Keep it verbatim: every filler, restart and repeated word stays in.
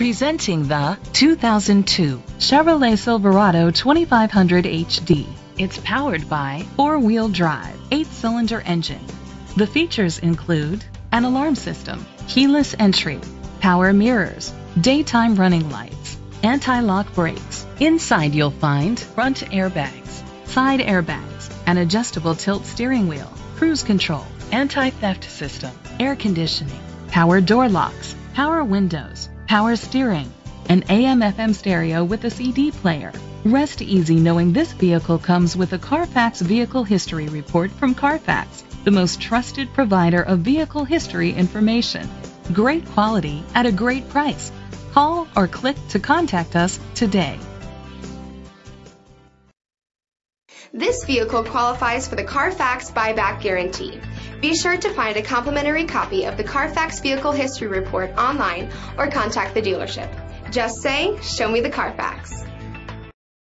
Presenting the two thousand two Chevrolet Silverado twenty-five hundred H D. It's powered by four-wheel drive, eight-cylinder engine. The features include an alarm system, keyless entry, power mirrors, daytime running lights, anti-lock brakes. Inside you'll find front airbags, side airbags, an adjustable tilt steering wheel, cruise control, anti-theft system, air conditioning, power door locks, power windows, power steering, an A M F M stereo with a C D player. Rest easy knowing this vehicle comes with a Carfax Vehicle History Report from Carfax, the most trusted provider of vehicle history information. Great quality at a great price. Call or click to contact us today. This vehicle qualifies for the Carfax buyback guarantee. Be sure to find a complimentary copy of the Carfax Vehicle History Report online or contact the dealership. Just say, "Show me the Carfax."